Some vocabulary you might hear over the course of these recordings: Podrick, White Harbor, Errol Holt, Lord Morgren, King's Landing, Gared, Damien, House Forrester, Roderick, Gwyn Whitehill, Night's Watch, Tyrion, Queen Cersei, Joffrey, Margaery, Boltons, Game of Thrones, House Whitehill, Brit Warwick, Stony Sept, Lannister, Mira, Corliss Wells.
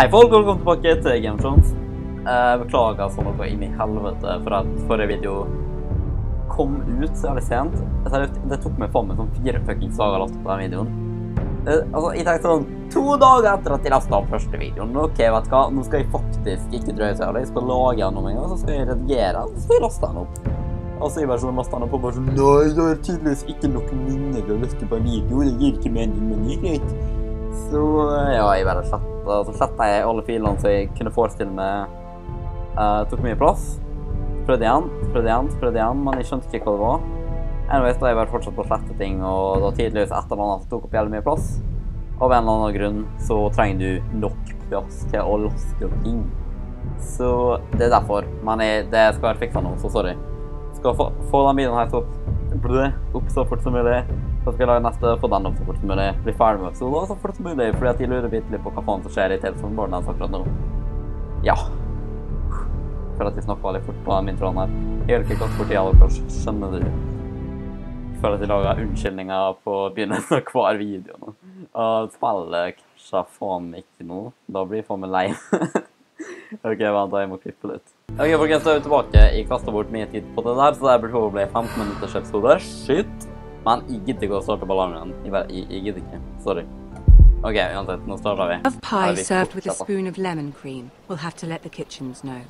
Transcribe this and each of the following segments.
Hej folk, välkommen tillbaka till Game of Thrones. Beklagar som att gå in i helvete för att förra video kom ut så jävligt sent. Det tog mig fan med som 4 fucking dagar att lasta på den videon. Alltså I takt sånn 2 dagar efter att jag lastade på första videon. Okej, vet du vad? Nu ska jag faktiskt inte dröja så jävligt. Jag ska laga den om en gång, så ska jag redigera den, så ska jag lasta den upp. Och så är jag lastade den på bara så, nej, det är tydligtvis inte något minne jag lastade på en video. Det ger inte mening, men det är greit. Så ja, jag bara satt. Så slettet jeg alle filene så jeg kunne forestille meg tok mye plass. Prøvde igjen, men jeg skjønte ikke hva det var. Anyways, da har jeg bare fortsatt på å slette ting, og da tydeligvis et eller annet tok opp jævlig mye plass. Av en eller annen grunn så trenger du nok plass til å laste opp ting. Så det derfor, men det skal være fiksa nå, så sorry. Skal få den videoen her opp så fort som mulig. Så skal jeg lage neste, få den opp så fort som mulig, bli ferdig med episoden så fort som mulig, fordi at jeg lurer litt på hva faen som skjer I telefonen bare den akkurat nå. Ja. For at jeg snakker veldig fort på min tråd her. Jeg gjør ikke godt for tida, dere skjønner det. For at jeg lager unnskyldninger på begynnelsen av hver video nå. Og spiller kanskje faen ikke noe, da blir jeg faen meg lei. Ok, vent da, jeg må klippe litt. Ok, folkens, da tilbake. Jeg kastet bort mye tid på det der, så det burde bli 15 minutters episode. Shit! Men jeg gidder ikke å starte på alarmen igjen. Jeg gidder ikke. Sorry. Ok, uansett, nå starter vi. Of pie served with a spoon of lemon cream. We'll have to let the kitchens know.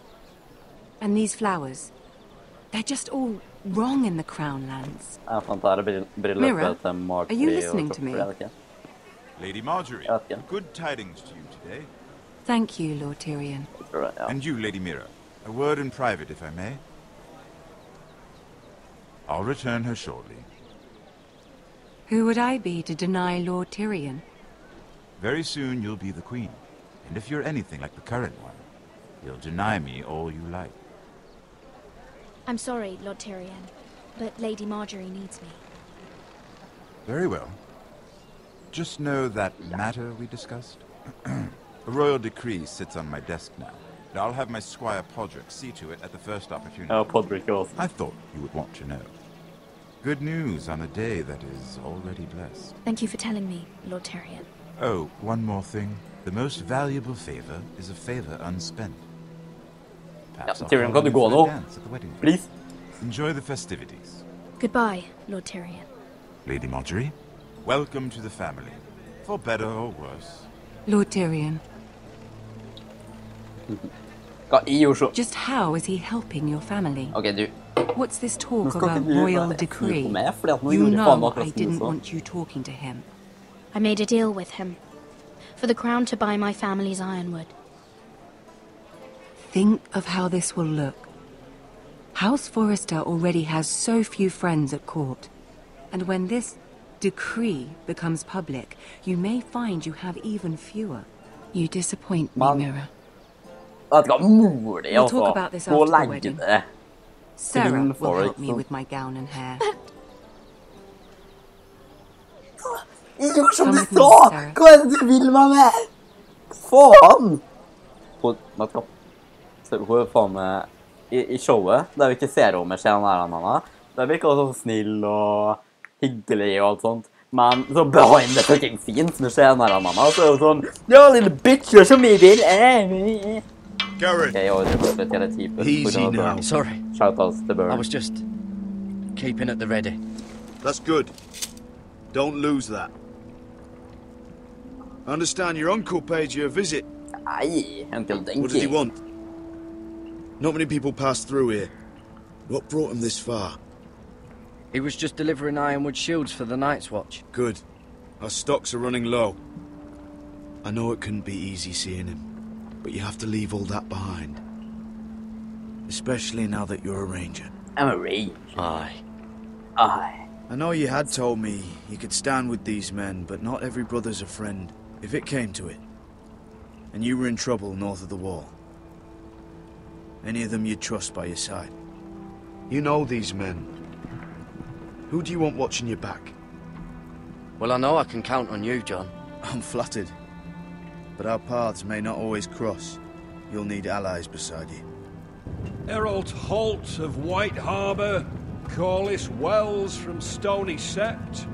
And these flowers. They're just all wrong in the crown lands. Jeg fant her brilløpet til Margaery. Are you listening to me? Lady Margaery, good tidings to you today. Thank you, Lord Tyrion. And you, Lady Mira. A word in private, if I may. I'll return her shortly. Who would I be to deny Lord Tyrion? Very soon you'll be the queen, and if you're anything like the current one, you'll deny me all you like. I'm sorry, Lord Tyrion, but Lady Margaery needs me. Very well. Just know that matter we discussed. A royal decree sits on my desk now, and I'll have my squire Podrick see to it at the first opportunity. Oh, Podrick, awesome. I thought you would want to know. Good news on a day that is already blessed. Thank you for telling me, Lord Tyrion. Oh, one more thing. The most valuable favor is a favor unspent. Perhaps Tyrion, got to go now. Please. Enjoy the festivities. Goodbye, Lord Tyrion. Lady Margaery, welcome to the family. For better or worse. Lord Tyrion. Just how is he helping your family? Okay, dude. What's this talk about royal decree? You know I didn't want you talking to him. I made a deal with him. For the crown to buy my family's ironwood. Think of how this will look. House Forrester already has so few friends at court. And when this decree becomes public, you may find you have even fewer. You disappoint me, Mira. We'll talk about this after the wedding. Sarah will help me with my gown and hair. Come with me, Sarah. Faen! Hun faen meg I showet, der vi ikke ser henne med skjeden her henne. Der virker hun sånn snill og hyggelig og alt sånt. Men så behind the fucking scenes med skjeden her henne. Så hun sånn, ja, lille bitch, gjør så mye til. Gared. Easy now. Sorry. Shoutouts to Bird. I was just keeping at the ready. That's good. Don't lose that. I understand your uncle paid you a visit. Aye, uncle, thank you. What did he want? Not many people pass through here. What brought him this far? He was just delivering ironwood shields for the Night's Watch. Good. Our stocks are running low. I know it couldn't be easy seeing him. But you have to leave all that behind. Especially now that you're a ranger. I'm a ranger. Aye. I know you had told me you could stand with these men, but not every brother's a friend. If it came to it, and you were in trouble north of the wall, any of them you'd trust by your side. You know these men. Who do you want watching your back? Well, I know I can count on you, John. I'm flattered. But our paths may not always cross. You'll need allies beside you. Errol Holt of White Harbor, Corliss Wells from Stony Sept,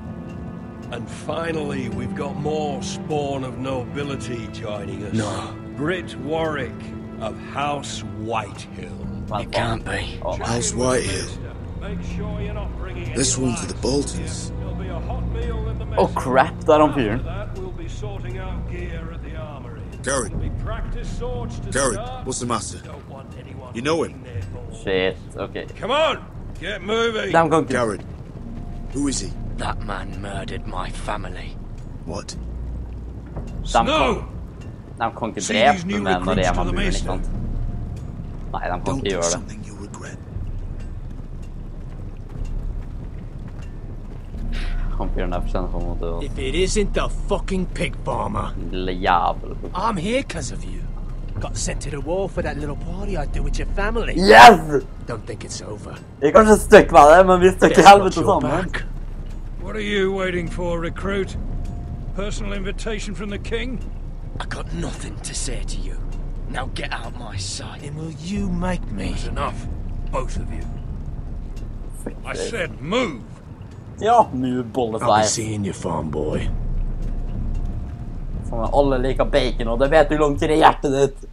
and finally we've got more spawn of nobility joining us. No, Brit Warwick of House Whitehill. It can't be. Oh. House Whitehill. This one's for the Boltons. Oh crap, that don't appear. Gared. Gared, what's the matter? You know him. Shit, okay. Come on, get moving. Damn good. Gared, who is he? That man murdered my family. What? De kan ikke drepe den når det er mammuren, ikke sant? Nei, de kan ikke gjøre det. Han fyrer ned for seg på en måte og... If it isn't the fucking pig bomber! Lille jævlig pig. I'm here because of you. Got sent to the war for that little party I do with your family. Yes! Don't think it's over. Jeg kan ikke støkke med det, men vi støkker helvete sammen. What are you waiting for, recruit? Personal invitation from the king? I got nothing to say to you. Now get out my sight. And will you make me? That's enough, both of you. I said move. Yeah, move, bullseye. I'll be seeing you, farm boy. Som alle liker bacon, og det vet du langt inn I hjertet ditt.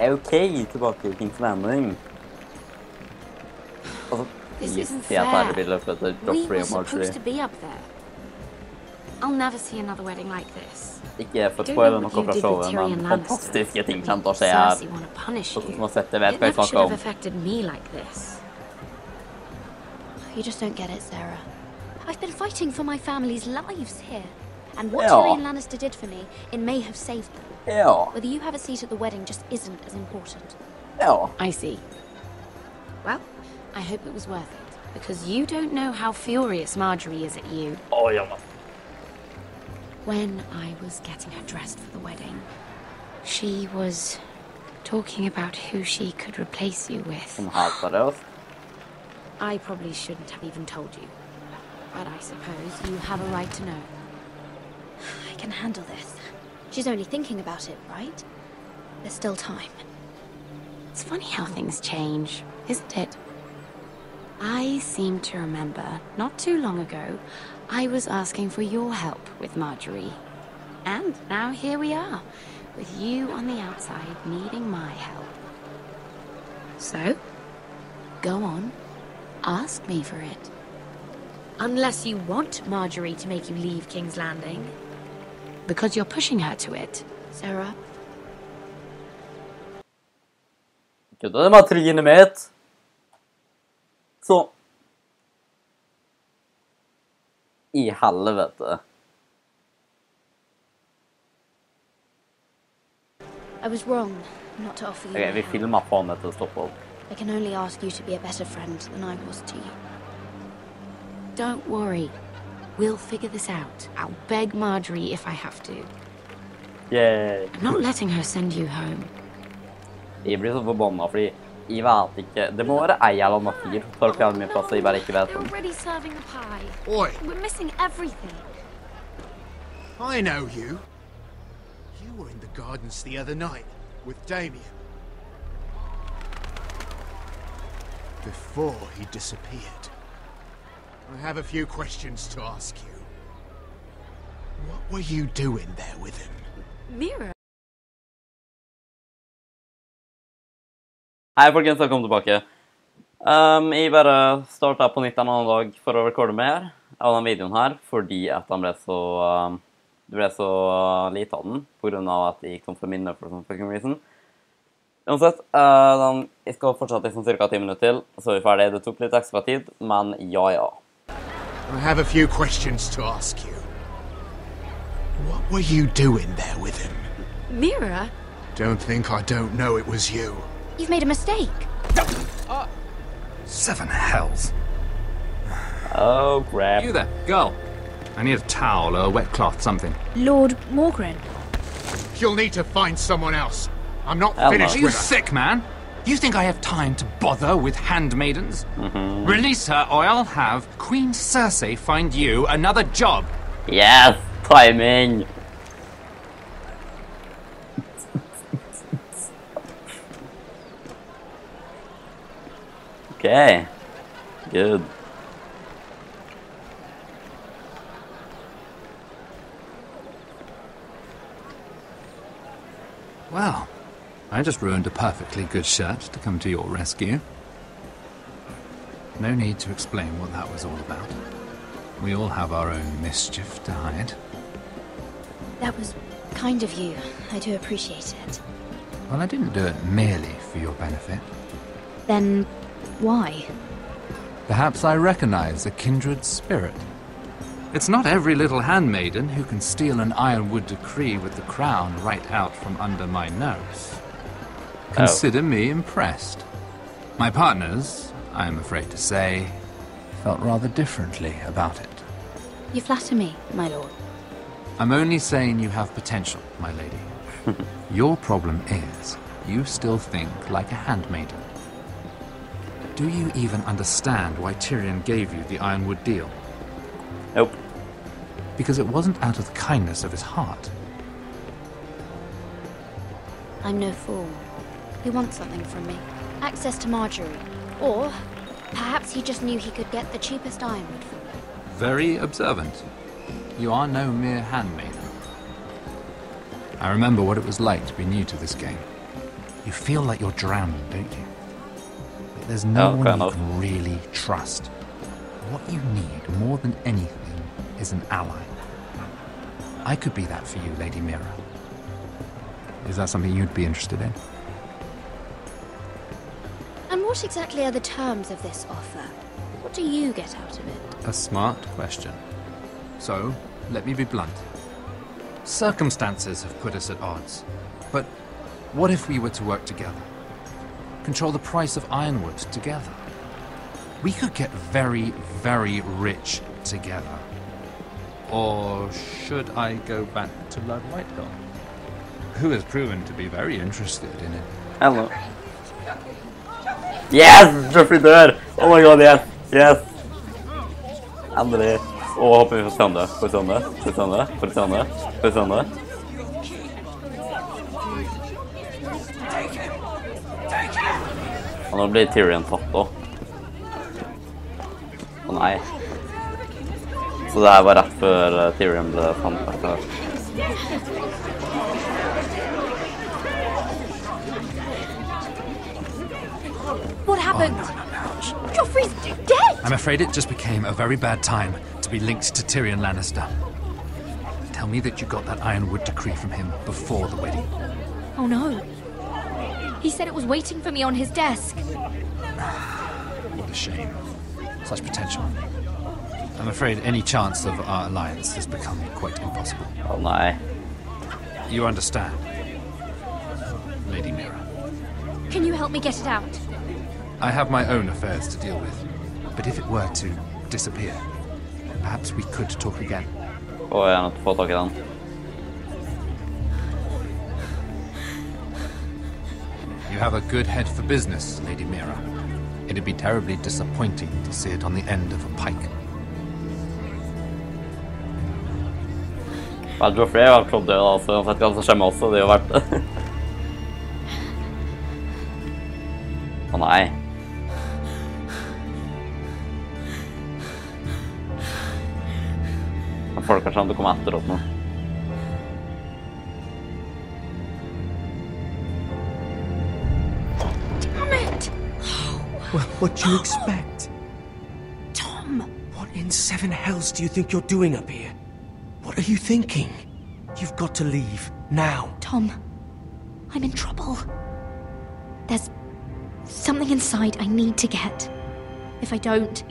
Okay, tilbake til King's Landing. This isn't fair. We were supposed to be up there. I'll never see another wedding like this. Ikke for å spoile noe fra showet, men fantastiske ting kan skje her. Sånn som å sette vet hva jeg snakker om. It never should have affected me like this. You just don't get it, Sarah. I've been fighting for my family's lives here. And what Tyrion Lannister did for me, it may have saved them. Yeah. Whether you have a seat at the wedding just isn't as important. Yeah. I see. Well, I hope it was worth it, because you don't know how furious Margaery is at you. Oh, yeah. When I was getting her dressed for the wedding, she was talking about who she could replace you with. I probably shouldn't have even told you, but I suppose you have a right to know. I can handle this. She's only thinking about it, right? There's still time. It's funny how things change, isn't it? I seem to remember, not too long ago, I was asking for your help with Margaery. And now here we are, with you on the outside needing my help. So, go on, ask me for it. Unless you want Margaery to make you leave King's Landing. Because you're pushing her to it, Sarah. Good on materien mitt. Så. I helvete. I was wrong not to offer you. Okay, vi filmer på han etter å stoppe opp. I can only ask you to be a better friend than I was to you. Don't worry. We'll figure this out. I'll beg Margaery if I have to. Yeah. I'm not letting her send you home. Jeg blir så forbannet, fordi jeg vet ikke. Det må være ei eller annen fyr som tar fjerne min plass, jeg bare ikke vet om. Oi! We're missing everything. I know you. You were in the gardens the other night with Damien. Before he disappeared. I have a few questions to ask you. What were you doing there with him? Mira. Hei folkens, velkommen tilbake. Jeg bare startet på nytt en annen dag for å rekorde mer av denne videoen her, fordi at den ble så, lite av den, på grunn av at jeg gikk tom for minner for sånn fucking reason. Uansett, jeg skal fortsette liksom cirka 10 minutter til, så vi ferdig. Det tok litt ekstra tid, men ja. I have a few questions to ask you. What were you doing there with him? Mira? Don't think I don't know it was you. You've made a mistake. Seven hells. Oh, crap. You there, girl. I need a towel or a wet cloth, something. Lord Morgren. You'll need to find someone else. I'm not finished with her. Are you sick, man? You think I have time to bother with handmaidens? Release her or I'll have Queen Cersei find you another job. Yes, timing. Okay, good. Well, I just ruined a perfectly good shirt to come to your rescue. No need to explain what that was all about. We all have our own mischief to hide. That was kind of you. I do appreciate it. Well, I didn't do it merely for your benefit. Then... why? Perhaps I recognize a kindred spirit. It's not every little handmaiden who can steal an ironwood decree with the crown right out from under my nose. Consider me impressed. My partners, I am afraid to say, felt rather differently about it. You flatter me, my lord. I'm only saying you have potential, my lady. Your problem is, you still think like a handmaiden. Do you even understand why Tyrion gave you the Ironwood deal? Nope. Because it wasn't out of the kindness of his heart. I'm no fool. He wants something from me. Access to Margaery. Or perhaps he just knew he could get the cheapest ironwood from me. Very observant. You are no mere handmaiden. I remember what it was like to be new to this game. You feel like you're drowning, don't you? There's no one you can really trust. What you need more than anything is an ally. I could be that for you, Lady Mira. Is that something you'd be interested in? And what exactly are the terms of this offer? What do you get out of it? A smart question. So, let me be blunt. Circumstances have put us at odds. But what if we were to work together? Control the price of ironwood together. We could get very, very rich together. Or should I go back to Lord Whitehill, who has proven to be very interested in it? Hello. Yes, Jeffrey there. Oh my God, yes, yes. Endelig. Og håper vi får sende, Og nå blir Tyrion tatt også. Å nei. Så det her var rett før Tyrion ble tatt etter. What happened? Oh, no. Joffrey's dead! I'm afraid it just became a very bad time to be linked to Tyrion Lannister. Tell me that you got that Ironwood decree from him before the wedding. Oh no. He said it was waiting for me on his desk. What a shame. Such potential. I'm afraid any chance of our alliance has become quite impossible. Oh my. You understand, Lady Mira. Can you help me get it out? I have my own affairs to deal with. But if it were to disappear, perhaps we could talk again. Oh, I have to talk again. You have a good head for business, Lady Mira. It'd be terribly disappointing to see it on the end of a pike. Well, Joffrey har klart død, altså. Han vet ikke hva som skjer med oss, og det har vært det. Å nei. Men folk kanske ändå kommer efteråt nu. Damn it! Well, what do you expect? Tom! What in seven hells do you think you're doing up here? What are you thinking? You've got to leave, now. Tom, I'm in trouble. There's something inside I need to get. If I don't,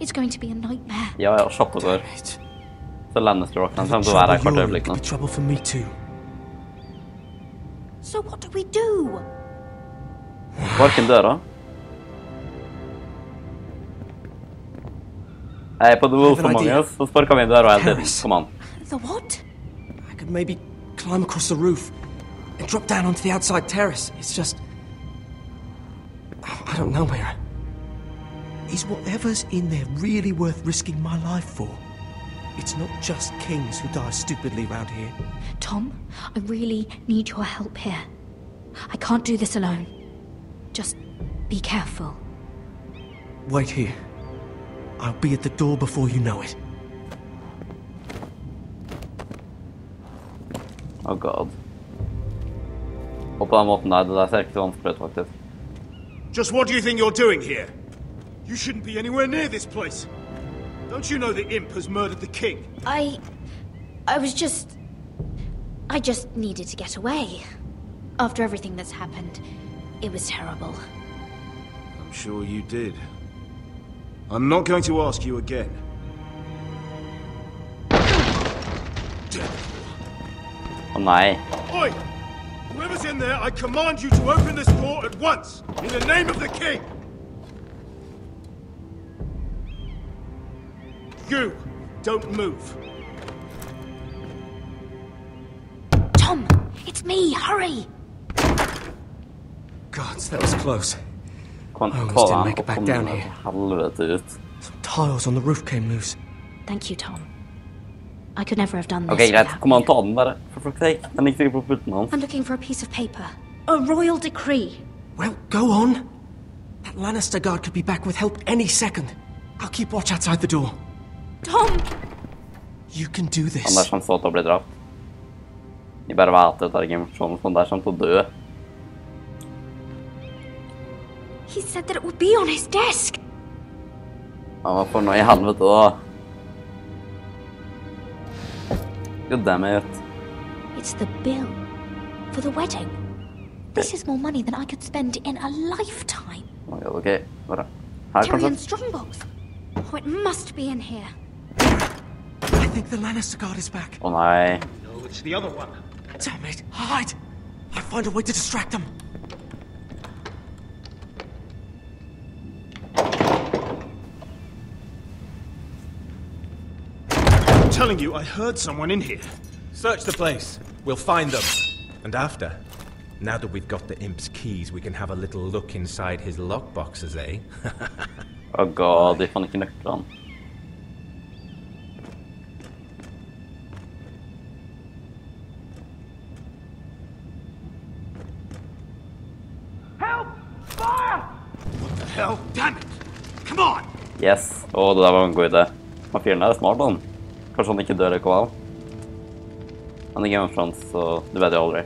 it's going to be a nightmare. Yeah, I'll shop with her. The Lannister rock, and something about that could be trouble for me too. So what do we do? Work in there, huh? Hey, put the wolf among us. Let's work on there while this. Come on. The what? I could maybe climb across the roof and drop down onto the outside terrace. It's just, I don't know, Mira. Is whatever's in there really worth risking my life for? It's not just kings who die stupidly around here. Tom, I really need your help here. I can't do this alone. Just be careful. Wait here. I'll be at the door before you know it. Oh god. Just what do you think you're doing here? You shouldn't be anywhere near this place. Don't you know the imp has murdered the king? I just needed to get away. After everything that's happened, it was terrible. I'm sure you did. I'm not going to ask you again. Oh my. Oi! Whoever's in there, I command you to open this door at once, in the name of the king! You don't move. Tom, it's me. Hurry! Gods, that was close. I almost didn't make it back down here. Some tiles on the roof came loose. Thank you, Tom. I could never have done this. Okay, guys, come on, Tom. For fuck's sake, I need to put it on. I'm looking for a piece of paper, a royal decree. Well, go on. That Lannister guard could be back with help any second. I'll keep watch outside the door. Tom! You can do this. Han där som såg att bli drapt. Ni bara vet att det är Game of Thrones, han där som tog dö. He said that it would be on his desk. Han var på något i halvet då. God damn it. It's the bill for the wedding. This is more money than I could spend in a lifetime. Okej, okej. Bara. Här kommer strongbox. Oh, it must be in here. I think the Lannister guard is back. Oh my. No, it's the other one. Damn it, hide! I'll find a way to distract them. I'm telling you, I heard someone in here. Search the place. We'll find them. And after. Now that we've got the imp's keys, we can have a little look inside his lockboxes, eh? Oh god, det är fan inte nycklan. Help! Fire! What the hell? Damn it! Come on! Yes, åh, det där var en god idé. Man fyren är smart, han. Kanske han inte dör eller kvar. Han är Game of Thrones, så det vet jag aldrig.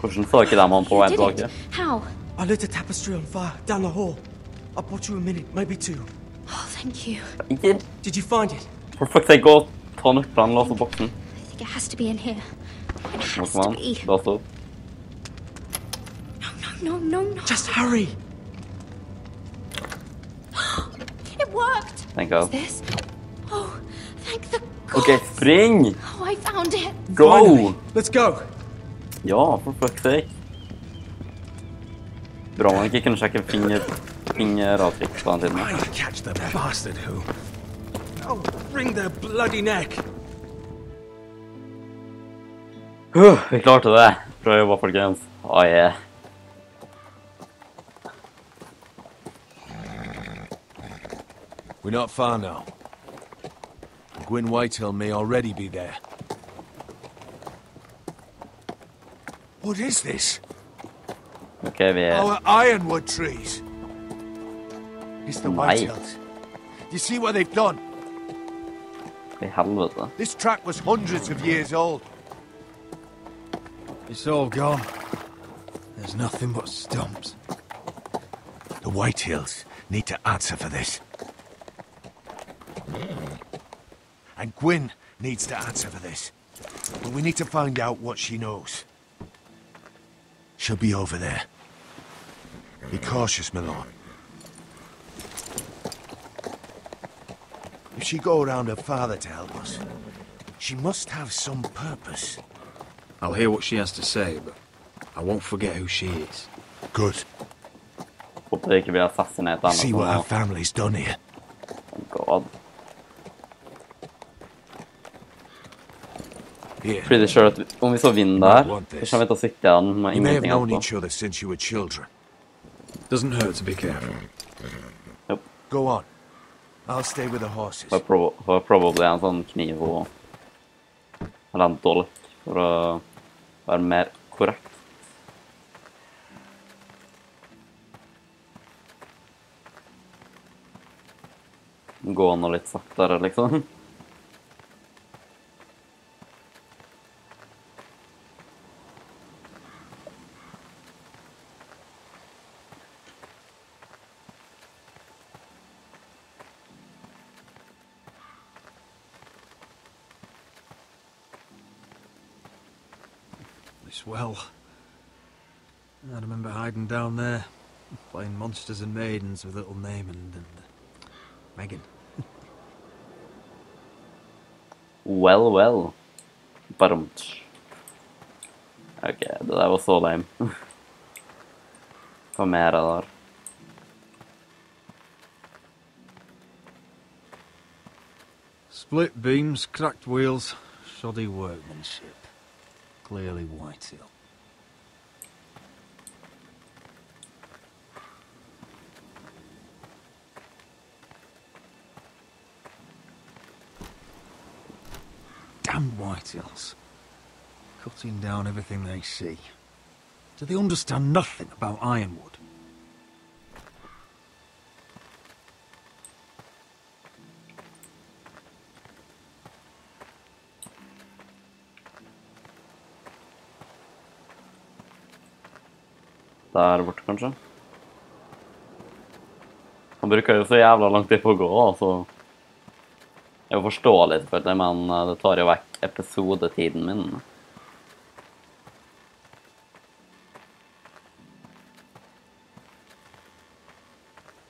Kanske såg jag dem han på en tillbaka. How? I lit a tapestry on fire down the hall. I bought you a minute, maybe two. Oh, thank you. Did you find it? For fuck's sake, go turn it down, lock the box. I think it has to be in here. It has to be. No, no, no, no, no. Just hurry. It worked. Thank God. This? Oh, thank the God. Okay, spring. Oh, I found it. Go. Finally. Let's go. Yeah, for fuck's sake. Bra, man kan inte checka fingeravtryck på antingen. Catch the bastard who. Oh, bring their bloody neck. Vi klarte det. Bra jobba, folkens. Åh, ja. We're not far now. Gwyn Whitehill may already be there. What is this? Okay, our ironwood trees. It's the white hilt. You see what they've done? This track was hundreds of years old. It's all gone. There's nothing but stumps. The Whitehills need to answer for this. And Gwyn needs to answer for this. But we need to find out what she knows. She'll be over there. Be cautious, my lord. If she go around her father to help us, she must have some purpose. I'll hear what she has to say, but I won't forget who she is. Good. See what our family's done here. Oh God. Pretty sure that om vi så vind der, så kan vi ta sikte den med ingenting annet. Doesn't hurt to be careful. Yep. Go on. I'll stay with the horses. Har probably en sånn kniv og eller en dolk for å være mer korrekt. Gå an og litt saktere, liksom. Well, I remember hiding down there, playing monsters and maidens with little Naaman and Megan. Well, well. Barumch. Okay, det der var så lame. Hva mer der? Split beams, cracked wheels, shoddy workmanship. Clearly Whitehill. Damn Whitehills. Cutting down everything they see. Do they understand nothing about Ironwood? Der borte, kanskje. Han bruker jo så jævla lang tid på å gå, altså. Jeg må forstå litt, selvfølgelig, men det tar jo vekk episodetiden min.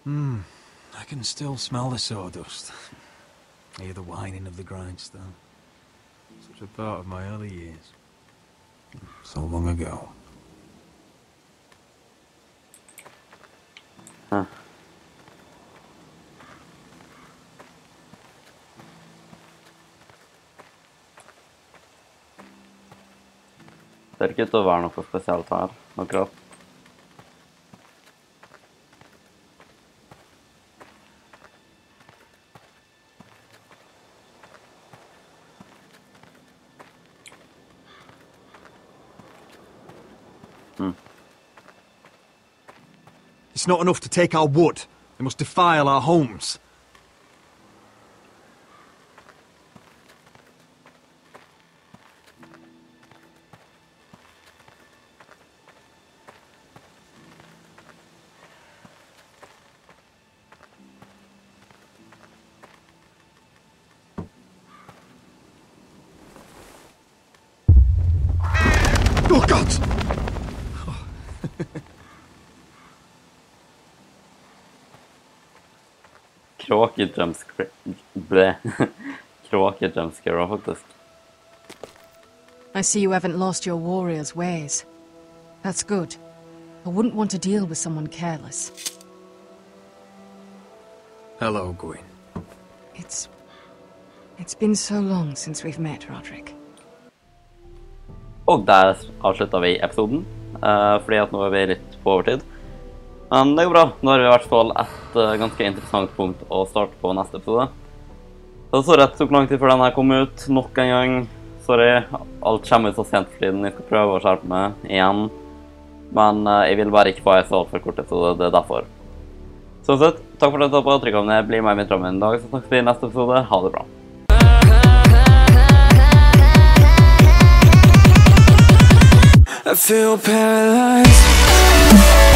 I can still smell the sawdust. I hear the whining of the grindstone. Such a part of my early years. So long ago. Det ikke ut å være noe spesielt her, akkurat. It's not enough to take our wood. They must defile our homes. Oh, God! I see you haven't lost your warrior's ways. That's good. I wouldn't want to deal with someone careless. Hello, Gwyn. It's been so long since we've met, Roderick. Og der avsluttet vi episoden, fordi at nå er vi litt på overtid. Men det går bra, nå har vi i hvert fall et ganske interessant punkt å starte på neste episode. Det så rett tok lang tid før denne kom ut, nok en gang. Sorry, alt kommer ut så sent for tiden, jeg skal prøve å skjerpe meg igjen. Men jeg vil bare ikke få en så altfor kort episode, det er derfor. Sånn sett, takk for at du tar på å trykke om det. Bli med i min drømmen en dag, så snakkes vi I neste episode. Ha det bra! I feel paralyzed.